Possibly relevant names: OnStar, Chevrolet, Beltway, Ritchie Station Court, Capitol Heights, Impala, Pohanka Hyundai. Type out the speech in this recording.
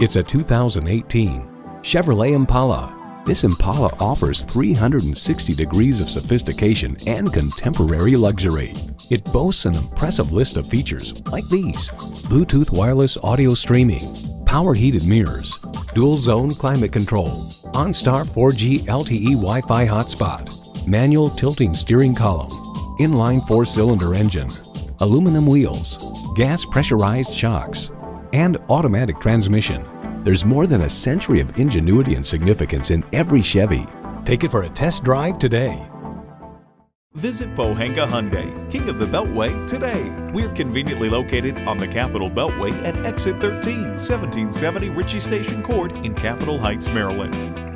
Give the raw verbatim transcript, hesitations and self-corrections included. It's a two thousand eighteen Chevrolet Impala. This Impala offers three hundred sixty degrees of sophistication and contemporary luxury. It boasts an impressive list of features like these: Bluetooth wireless audio streaming, power heated mirrors, dual zone climate control, OnStar four G L T E Wi-Fi hotspot, manual tilting steering column, inline four-cylinder engine, aluminum wheels, gas pressurized shocks, and automatic transmission. There's more than a century of ingenuity and significance in every Chevy. Take it for a test drive today. Visit Pohanka Hyundai, King of the Beltway, today. We're conveniently located on the Capitol Beltway at exit thirteen, seventeen seventy Ritchie Station Court in Capitol Heights, Maryland.